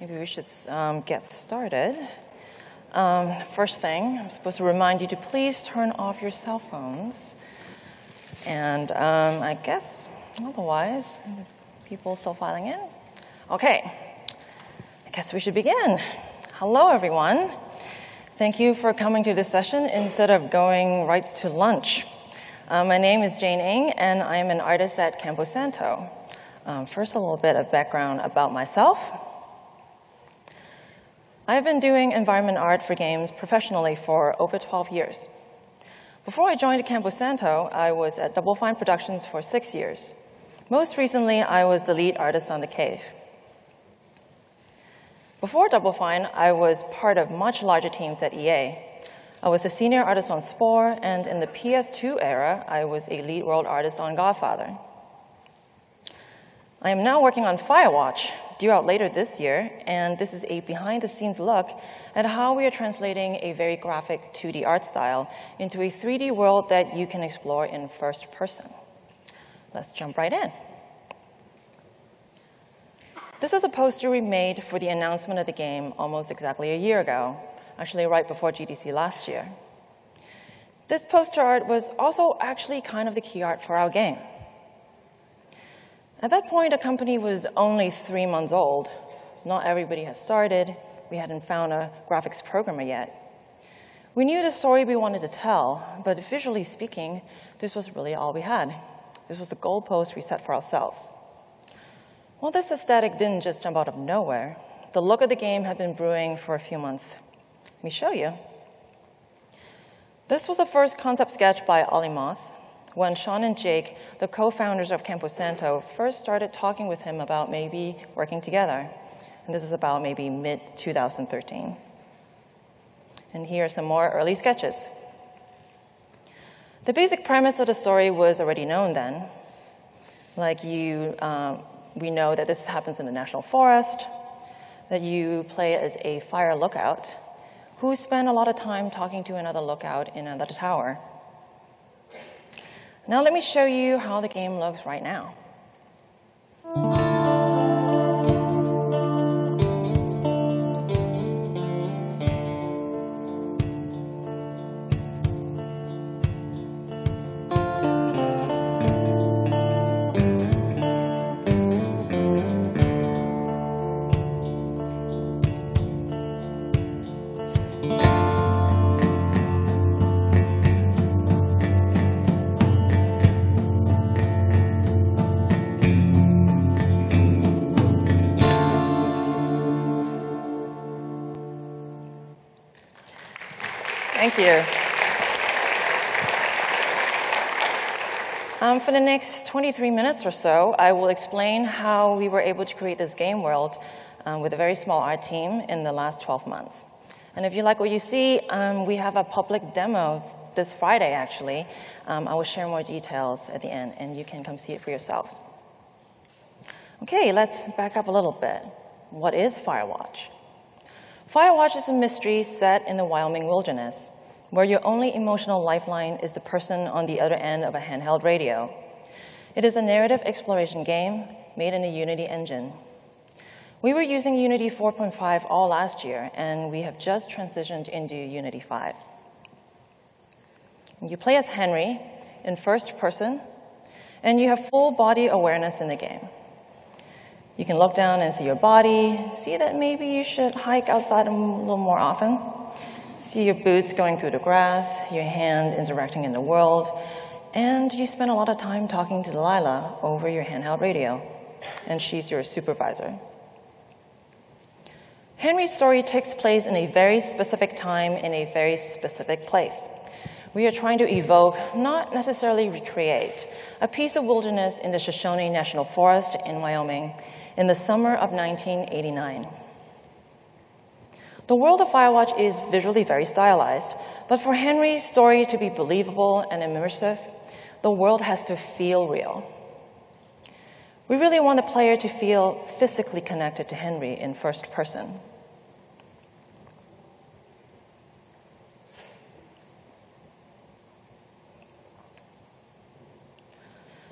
Maybe we should get started. First thing, I'm supposed to remind you to please turn off your cell phones. And I guess otherwise, people still filing in. Okay, I guess we should begin. Hello, everyone. Thank you for coming to this session instead of going right to lunch. My name is Jane Ng, and I am an artist at Campo Santo. First, a little bit of background about myself. I've been doing environment art for games professionally for over 12 years. Before I joined Campo Santo, I was at Double Fine Productions for 6 years. Most recently, I was the lead artist on The Cave. Before Double Fine, I was part of much larger teams at EA. I was a senior artist on Spore, and in the PS2 era, I was a lead world artist on Godfather. I am now working on Firewatch, due out later this year, and this is a behind-the-scenes look at how we are translating a very graphic 2D art style into a 3D world that you can explore in first person. Let's jump right in. This is a poster we made for the announcement of the game almost exactly a year ago, actually right before GDC last year. This poster art was also actually kind of the key art for our game. At that point, the company was only 3 months old. Not everybody had started. We hadn't found a graphics programmer yet. We knew the story we wanted to tell, but visually speaking, this was really all we had. This was the goalpost we set for ourselves. Well, this aesthetic didn't just jump out of nowhere. The look of the game had been brewing for a few months. Let me show you. This was the first concept sketch by Olly Moss, when Sean and Jake, the co-founders of Campo Santo, first started talking with him about maybe working together. And this is about maybe mid-2013. And here are some more early sketches. The basic premise of the story was already known then. Like we know that this happens in the national forest, that you play as a fire lookout who spent a lot of time talking to another lookout in another tower. Now let me show you how the game looks right now. Thank you. For the next 23 minutes or so, I will explain how we were able to create this game world with a very small art team in the last 12 months. And if you like what you see, we have a public demo this Friday, actually. I will share more details at the end, and you can come see it for yourselves. OK, let's back up a little bit. What is Firewatch? Firewatch is a mystery set in the Wyoming wilderness, where your only emotional lifeline is the person on the other end of a handheld radio. It is a narrative exploration game made in the Unity engine. We were using Unity 4.5 all last year, and we have just transitioned into Unity 5. You play as Henry in first person, and you have full body awareness in the game. You can look down and see your body, see that maybe you should hike outside a little more often. See your boots going through the grass, your hand interacting in the world, and you spend a lot of time talking to Delilah over your handheld radio, and she's your supervisor. Henry's story takes place in a very specific time in a very specific place. We are trying to evoke, not necessarily recreate, a piece of wilderness in the Shoshone National Forest in Wyoming in the summer of 1989. The world of Firewatch is visually very stylized, but for Henry's story to be believable and immersive, the world has to feel real. We really want the player to feel physically connected to Henry in first person.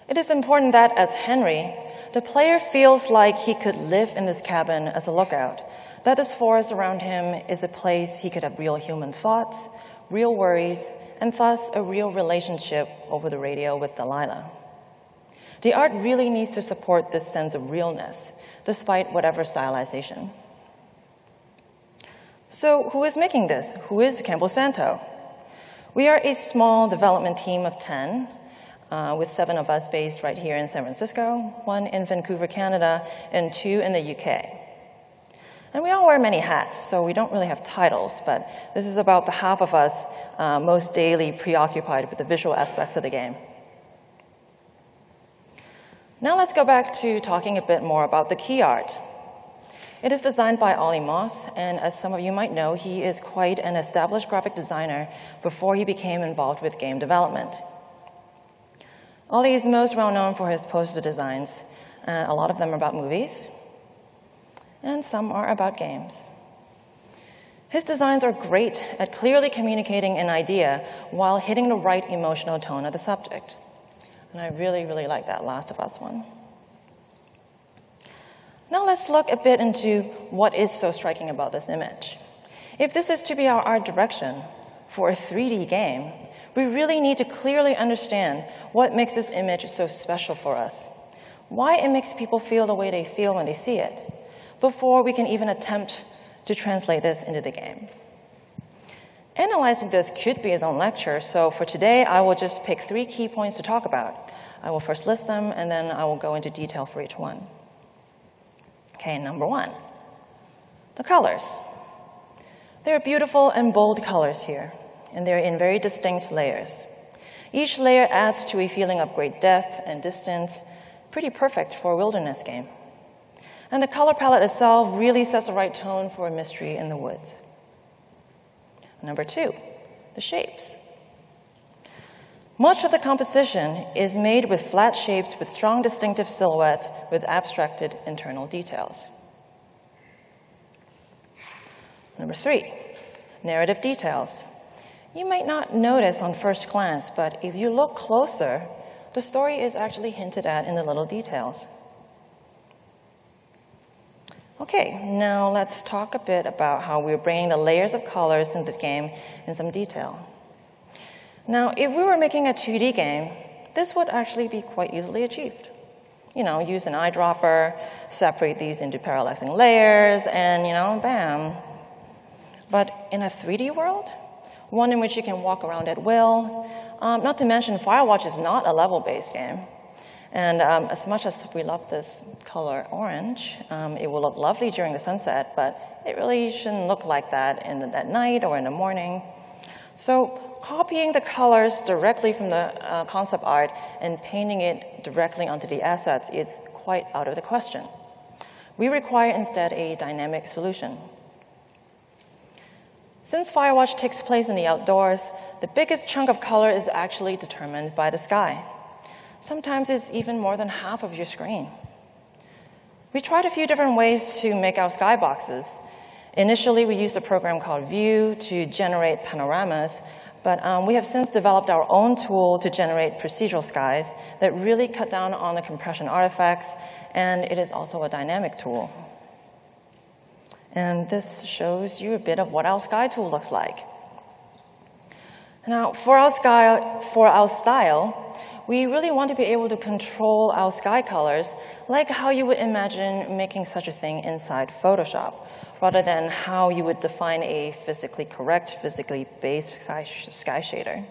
It is important that, as Henry, The player feels like he could live in this cabin as a lookout, that this forest around him is a place he could have real human thoughts, real worries, and thus a real relationship over the radio with Delilah. The art really needs to support this sense of realness, despite whatever stylization. So who is making this? Who is Campo Santo? We are a small development team of 10, with 7 of us based right here in San Francisco, 1 in Vancouver, Canada, and 2 in the UK. And we all wear many hats, so we don't really have titles, but this is about the half of us most daily preoccupied with the visual aspects of the game. Now let's go back to talking a bit more about the key art. It is designed by Olly Moss, and as some of you might know, he is quite an established graphic designer before he became involved with game development. Olly is most well known for his poster designs. A lot of them are about movies, and some are about games. His designs are great at clearly communicating an idea while hitting the right emotional tone of the subject. And I really, really like that Last of Us one. Now let's look a bit into what is so striking about this image. If this is to be our art direction for a 3D game, we really need to clearly understand what makes this image so special for us, why it makes people feel the way they feel when they see it, before we can even attempt to translate this into the game. Analyzing this could be his own lecture, so for today, I will just pick 3 key points to talk about. I will first list them, and then I will go into detail for each one. Okay, number 1, the colors. There are beautiful and bold colors here, and they're in very distinct layers. Each layer adds to a feeling of great depth and distance, pretty perfect for a wilderness game. And the color palette itself really sets the right tone for a mystery in the woods. Number 2, the shapes. Much of the composition is made with flat shapes with strong distinctive silhouettes with abstracted internal details. Number 3, narrative details. You might not notice on first glance, but if you look closer, the story is actually hinted at in the little details. Okay, now let's talk a bit about how we're bringing the layers of colors into the game in some detail. Now, if we were making a 2D game, this would actually be quite easily achieved. You know, use an eyedropper, separate these into parallaxing layers, and, you know, bam. But in a 3D world, one in which you can walk around at will, not to mention Firewatch is not a level-based game. And as much as we love this color orange, it will look lovely during the sunset, but it really shouldn't look like that at night or in the morning. So copying the colors directly from the concept art and painting it directly onto the assets is quite out of the question. We require instead a dynamic solution. Since Firewatch takes place in the outdoors, the biggest chunk of color is actually determined by the sky. Sometimes it's even more than half of your screen. We tried a few different ways to make our skyboxes. Initially, we used a program called Vue to generate panoramas, but we have since developed our own tool to generate procedural skies that really cut down on the compression artifacts, and it is also a dynamic tool. And this shows you a bit of what our sky tool looks like. Now, for our style, we really want to be able to control our sky colors like how you would imagine making such a thing inside Photoshop, rather than how you would define a physically correct, physically based sky shader.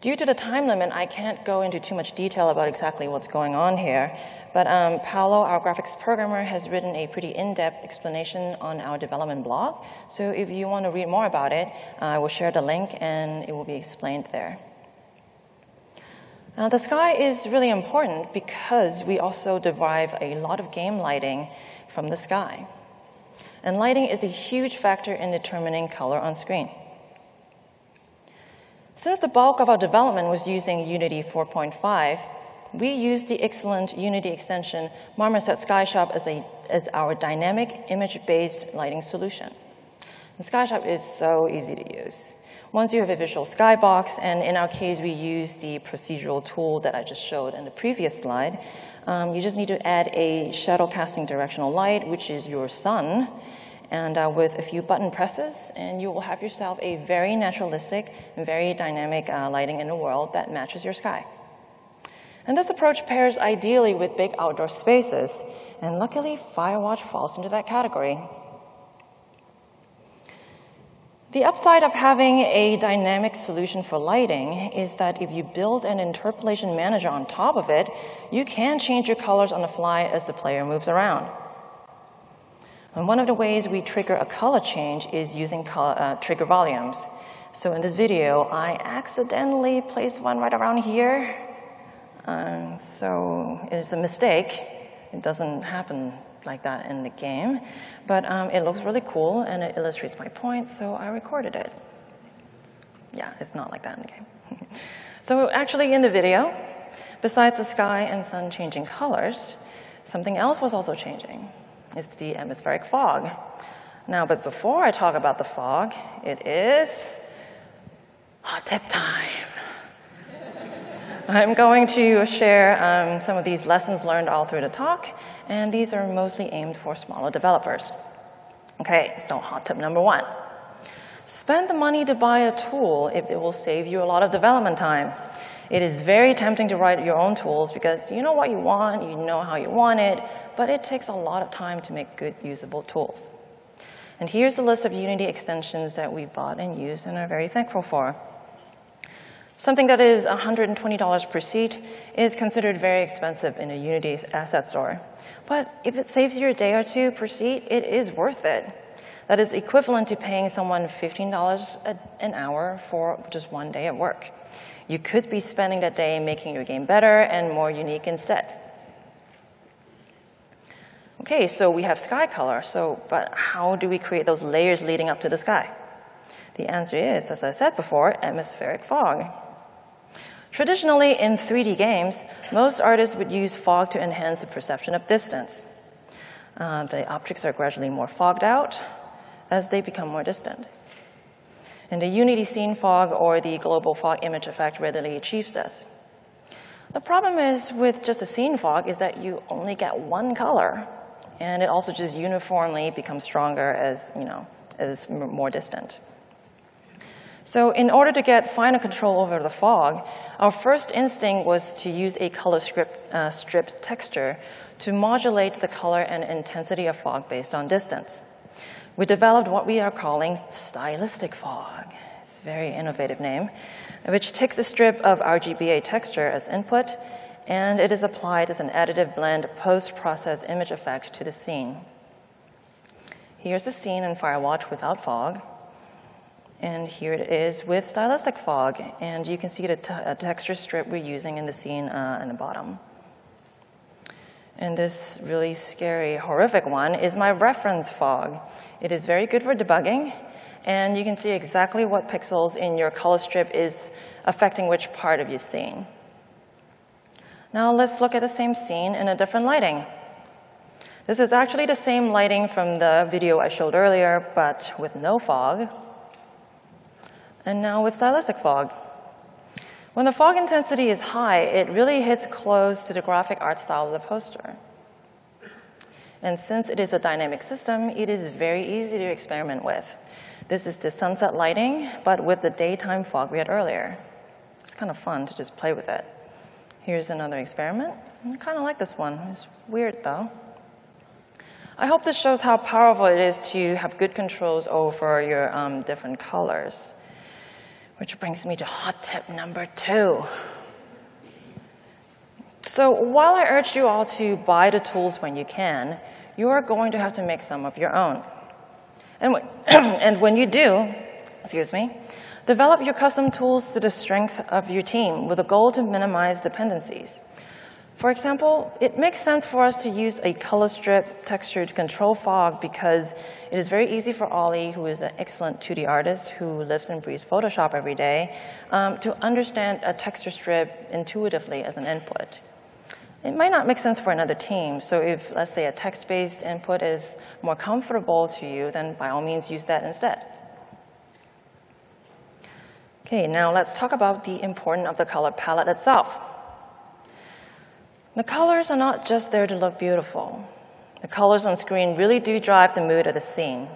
Due to the time limit, I can't go into too much detail about exactly what's going on here, but Paolo, our graphics programmer, has written a pretty in-depth explanation on our development blog, so if you want to read more about it, I will share the link and it will be explained there. Now, the sky is really important because we also derive a lot of game lighting from the sky. And lighting is a huge factor in determining color on screen. Since the bulk of our development was using Unity 4.5, we used the excellent Unity extension Marmoset SkyShop as our dynamic image-based lighting solution. And SkyShop is so easy to use. Once you have a visual skybox, and in our case, we use the procedural tool that I just showed in the previous slide, you just need to add a shadow casting directional light, which is your sun, and with a few button presses, and you will have yourself a very naturalistic and very dynamic lighting in the world that matches your sky. And this approach pairs ideally with big outdoor spaces, and luckily, Firewatch falls into that category. The upside of having a dynamic solution for lighting is that if you build an interpolation manager on top of it, you can change your colors on the fly as the player moves around. And one of the ways we trigger a color change is using color, trigger volumes. So in this video, I accidentally placed one right around here. So it's a mistake. It doesn't happen like that in the game, but it looks really cool and it illustrates my point, so I recorded it. Yeah, it's not like that in the game. So actually in the video, besides the sky and sun changing colors, something else was also changing. It's the atmospheric fog. Now, but before I talk about the fog, it is hot tip time. I'm going to share some of these lessons learned all through the talk, and these are mostly aimed for smaller developers. Okay, so hot tip number one. Spend the money to buy a tool if it will save you a lot of development time. It is very tempting to write your own tools because you know what you want, you know how you want it, but it takes a lot of time to make good, usable tools. And here's the list of Unity extensions that we bought and used and are very thankful for. Something that is $120 per seat is considered very expensive in a Unity asset store. But if it saves you a day or two per seat, it is worth it. That is equivalent to paying someone $15 an hour for just one day at work. You could be spending that day making your game better and more unique instead. Okay, so we have sky color, but how do we create those layers leading up to the sky? The answer is, as I said before, atmospheric fog. Traditionally, in 3D games, most artists would use fog to enhance the perception of distance. The objects are gradually more fogged out as they become more distant. And the Unity scene fog or the global fog image effect readily achieves this. The problem is with just the scene fog is that you only get one color, and it also just uniformly becomes stronger as, as more distant. So in order to get finer control over the fog, our first instinct was to use a color strip texture to modulate the color and intensity of fog based on distance. We developed what we are calling stylistic fog. It's a very innovative name, which takes a strip of RGBA texture as input, and it is applied as an additive blend post-process image effect to the scene. Here's the scene in Firewatch without fog. And here it is with stylistic fog, and you can see the texture strip we're using in the scene in the bottom. And this really scary, horrific one is my reference fog. It is very good for debugging, and you can see exactly what pixels in your color strip is affecting which part of your scene. Now let's look at the same scene in a different lighting. This is actually the same lighting from the video I showed earlier, but with no fog. And now with stylistic fog. When the fog intensity is high, it really hits close to the graphic art style of the poster. And since it is a dynamic system, it is very easy to experiment with. This is the sunset lighting, but with the daytime fog we had earlier. It's kind of fun to just play with it. Here's another experiment. I kind of like this one. It's weird, though. I hope this shows how powerful it is to have good controls over your different colors. Which brings me to hot tip number two. So while I urge you all to buy the tools when you can, you are going to have to make some of your own. And when you do, develop your custom tools to the strength of your team with a goal to minimize dependencies. For example, it makes sense for us to use a color strip texture to control fog because it is very easy for Olly, who is an excellent 2D artist who lives and breathes Photoshop every day, to understand a texture strip intuitively as an input. It might not make sense for another team, so if, let's say, a text-based input is more comfortable to you, then by all means use that instead. Okay, now let's talk about the importance of the color palette itself. The colors are not just there to look beautiful. The colors on screen really do drive the mood of the scene.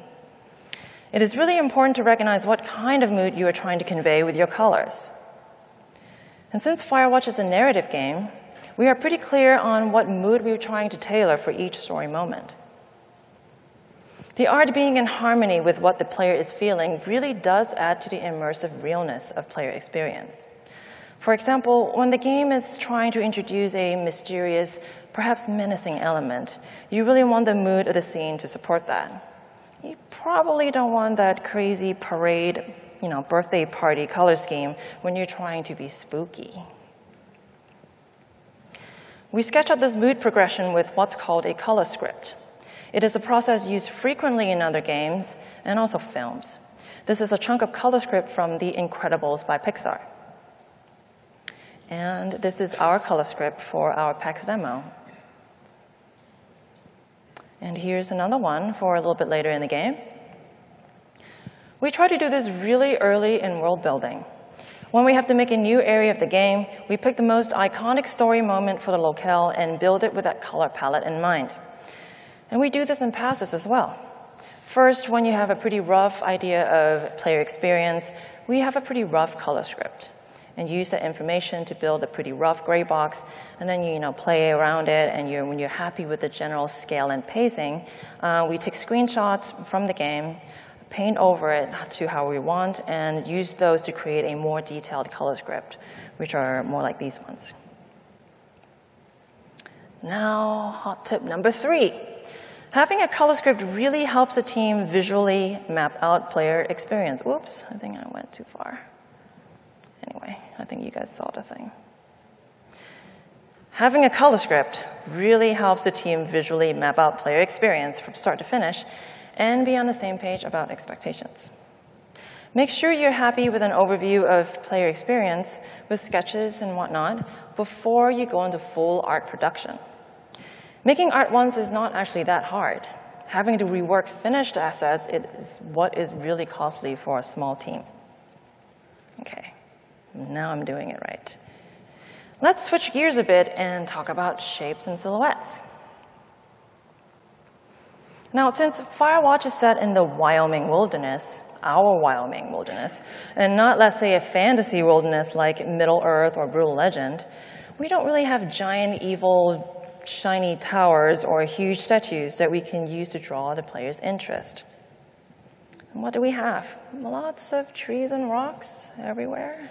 It is really important to recognize what kind of mood you are trying to convey with your colors. And since Firewatch is a narrative game, we are pretty clear on what mood we are trying to tailor for each story moment. The art being in harmony with what the player is feeling really does add to the immersive realness of player experience. For example, when the game is trying to introduce a mysterious, perhaps menacing element, you really want the mood of the scene to support that. You probably don't want that crazy parade, birthday party color scheme when you're trying to be spooky. We sketch out this mood progression with what's called a color script. It is a process used frequently in other games and also films. This is a chunk of color script from The Incredibles by Pixar. And this is our color script for our PAX demo. And here's another one for a little bit later in the game. We try to do this really early in world building. When we have to make a new area of the game, we pick the most iconic story moment for the locale and build it with that color palette in mind. And we do this in passes as well. First, when you have a pretty rough idea of player experience, we have a pretty rough color script and use that information to build a pretty rough gray box, and then you play around it, and when you're happy with the general scale and pacing, we take screenshots from the game, paint over it to how we want, and use those to create a more detailed color script, which are more like these ones. Now, hot tip number 3. Having a color script really helps a team visually map out player experience. Whoops, I think I went too far. Anyway, I think you guys saw the thing. Having a color script really helps the team visually map out player experience from start to finish and be on the same page about expectations. Make sure you're happy with an overview of player experience with sketches and whatnot before you go into full art production. Making art once is not actually that hard. Having to rework finished assets is what is really costly for a small team. Okay, now I'm doing it right. Let's switch gears a bit and talk about shapes and silhouettes. Now, since Firewatch is set in the Wyoming wilderness, our Wyoming wilderness, and not, let's say, a fantasy wilderness like Middle Earth or Brutal Legend, we don't really have giant evil shiny towers or huge statues that we can use to draw the player's interest. And what do we have? Lots of trees and rocks everywhere.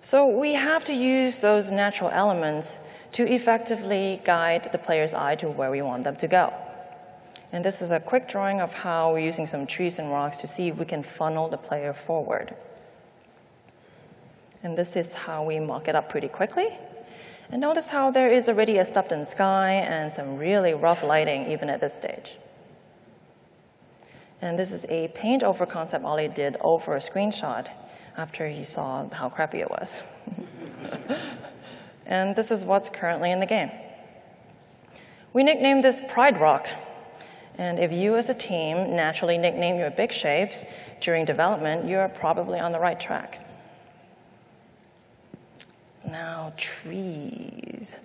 So we have to use those natural elements to effectively guide the player's eye to where we want them to go. And this is a quick drawing of how we're using some trees and rocks to see if we can funnel the player forward. And this is how we mock it up pretty quickly. And notice how there is already a stubborn sky and some really rough lighting even at this stage. And this is a paint over concept Olly did over a screenshot after he saw how crappy it was. And this is what's currently in the game. We nicknamed this Pride Rock. And if you as a team naturally nickname your big shapes during development, you're probably on the right track. Now, trees.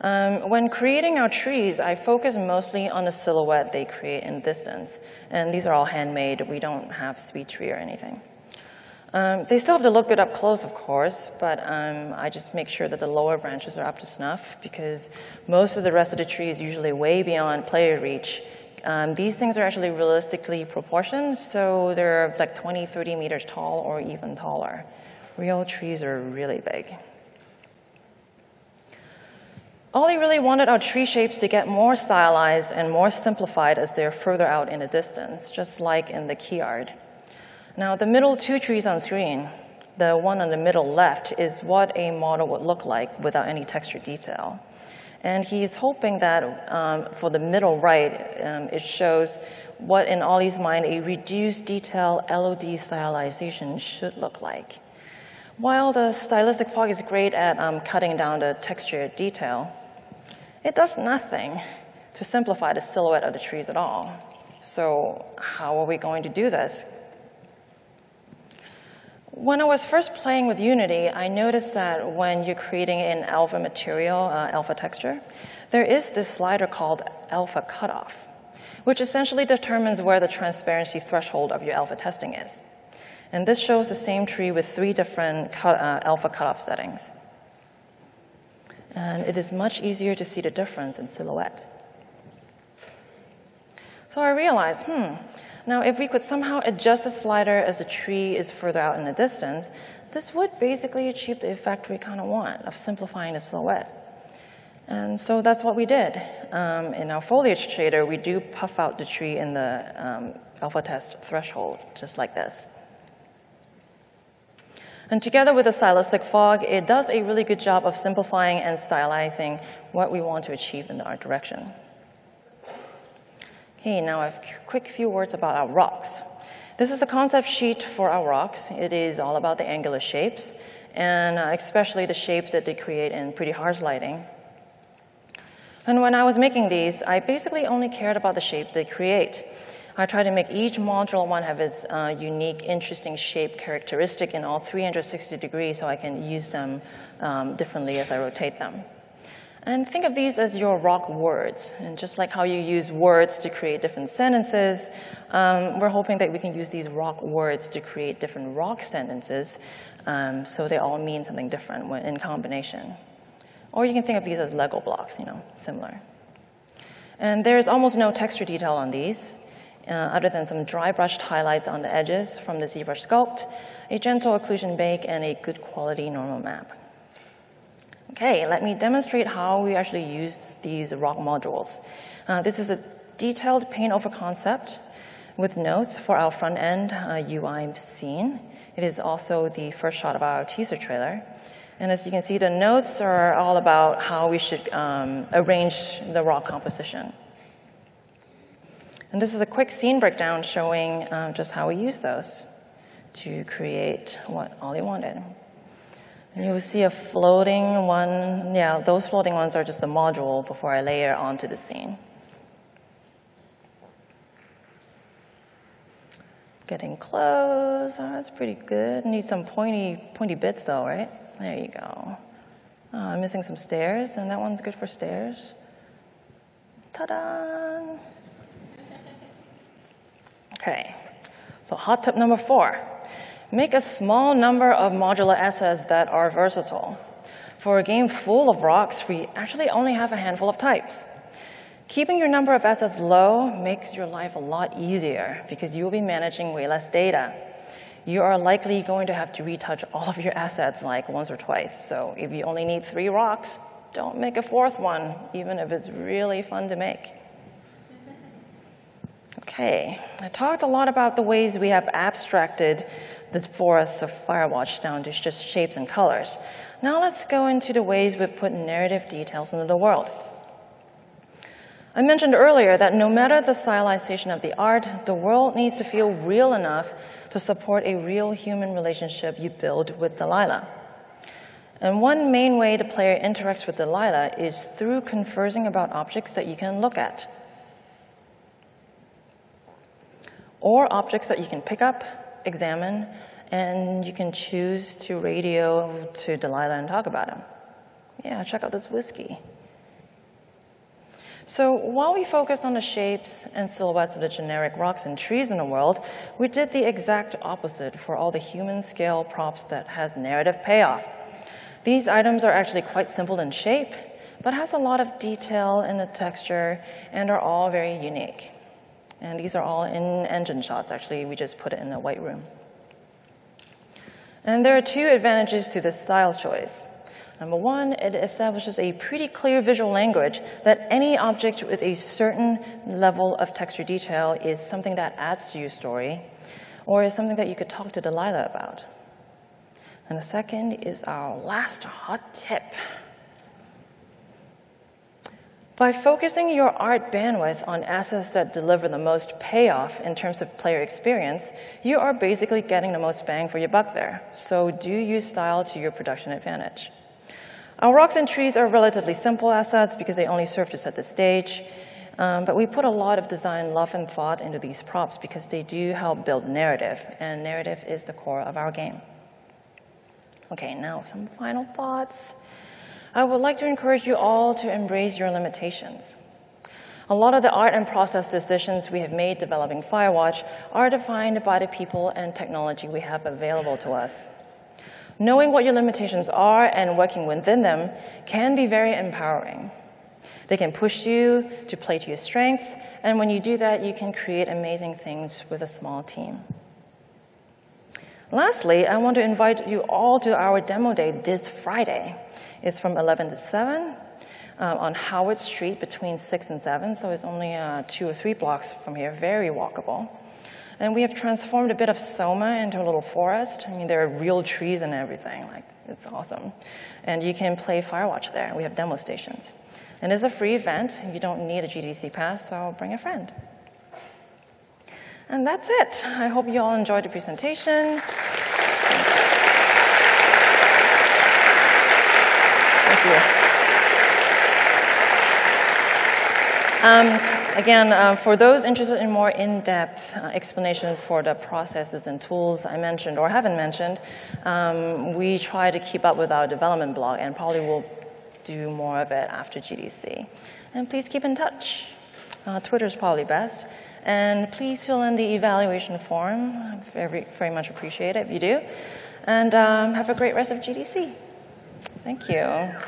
When creating our trees, I focus mostly on the silhouette they create in distance. And these are all handmade. We don't have sweet tree or anything. They still have to look good up close, of course, but I just make sure that the lower branches are up to snuff because most of the rest of the tree is usually way beyond player reach. These things are actually realistically proportioned, so they're like 20, 30 meters tall or even taller. Real trees are really big. Olly really wanted our tree shapes to get more stylized and more simplified as they're further out in the distance, just like in the key art. Now, the middle two trees on screen, the one on the middle left, is what a model would look like without any texture detail. And he's hoping that for the middle right, it shows what, in Olly's mind, a reduced detail LOD stylization should look like. While the stylistic fog is great at cutting down the texture detail, it does nothing to simplify the silhouette of the trees at all. So how are we going to do this? When I was first playing with Unity, I noticed that when you're creating an alpha material, alpha texture, there is this slider called alpha cutoff, which essentially determines where the transparency threshold of your alpha testing is. And this shows the same tree with three different alpha cutoff settings. And it is much easier to see the difference in silhouette. So I realized, now if we could somehow adjust the slider as the tree is further out in the distance, this would basically achieve the effect we kind of want of simplifying the silhouette. And so that's what we did. In our foliage shader, we do puff out the tree in the alpha test threshold, just like this. And together with the stylistic fog, it does a really good job of simplifying and stylizing what we want to achieve in the art direction. Okay, now a quick few words about our rocks. This is a concept sheet for our rocks. It is all about the angular shapes, and especially the shapes that they create in pretty harsh lighting. And when I was making these, I basically only cared about the shapes they create. I tried to make each module one have its unique, interesting shape characteristic in all 360 degrees so I can use them differently as I rotate them. And think of these as your rock words. And just like how you use words to create different sentences, we're hoping that we can use these rock words to create different rock sentences so they all mean something different when in combination. Or you can think of these as Lego blocks, you know, similar. And there's almost no texture detail on these, other than some dry brushed highlights on the edges from the ZBrush sculpt, a gentle occlusion bake, and a good quality normal map. Okay, let me demonstrate how we actually use these rock modules. This is a detailed paint over concept with notes for our front end UI scene. It is also the first shot of our teaser trailer. And as you can see, the notes are all about how we should arrange the rock composition. And this is a quick scene breakdown showing just how we use those to create what Olly wanted. And you will see a floating one. Yeah, those floating ones are just the module before I layer onto the scene. Getting close. Oh, that's pretty good. Need some pointy bits though, right? There you go. Oh, I'm missing some stairs, and that one's good for stairs. Ta-da! Okay. So hot tip number 4. Make a small number of modular assets that are versatile. For a game full of rocks, we actually only have a handful of types. Keeping your number of assets low makes your life a lot easier because you'll be managing way less data. You are likely going to have to retouch all of your assets like once or twice. So if you only need 3 rocks, don't make a 4th one, even if it's really fun to make. Okay, I talked a lot about the ways we have abstracted the forests of Firewatch down to just shapes and colors. Now let's go into the ways we've put narrative details into the world. I mentioned earlier that no matter the stylization of the art, the world needs to feel real enough to support a real human relationship you build with Delilah. And one main way the player interacts with Delilah is through conversing about objects that you can look at, or objects that you can pick up, examine, and you can choose to radio to Delilah and talk about them. Yeah, check out this whiskey. So while we focused on the shapes and silhouettes of the generic rocks and trees in the world, we did the exact opposite for all the human scale props that has narrative payoff. These items are actually quite simple in shape, but has a lot of detail in the texture and are all very unique. And these are all in-engine shots, actually. We just put it in the white room. And there are 2 advantages to this style choice. Number 1, it establishes a pretty clear visual language that any object with a certain level of texture detail is something that adds to your story, or is something that you could talk to Delilah about. And the second is our last hot tip. By focusing your art bandwidth on assets that deliver the most payoff in terms of player experience, you are basically getting the most bang for your buck there. So do use style to your production advantage. Our rocks and trees are relatively simple assets because they only serve to set the stage. But we put a lot of design, love, and thought into these props because they do help build narrative, and narrative is the core of our game. Okay, now some final thoughts. I would like to encourage you all to embrace your limitations. A lot of the art and process decisions we have made developing Firewatch are defined by the people and technology we have available to us. Knowing what your limitations are and working within them can be very empowering. They can push you to play to your strengths, and when you do that, you can create amazing things with a small team. Lastly, I want to invite you all to our demo day this Friday. It's from 11 to 7 on Howard Street between 6 and 7, so it's only 2 or 3 blocks from here, very walkable. And we have transformed a bit of Soma into a little forest. I mean, there are real trees and everything. Like, it's awesome. And you can play Firewatch there. We have demo stations. And it's a free event. You don't need a GDC pass, so bring a friend. And that's it. I hope you all enjoyed the presentation. Thank you. For those interested in more in-depth explanation for the processes and tools I mentioned or haven't mentioned, we try to keep up with our development blog and probably will do more of it after GDC. And please keep in touch. Twitter's probably best. And please fill in the evaluation form. I very much appreciate it if you do. And have a great rest of GDC. Thank you.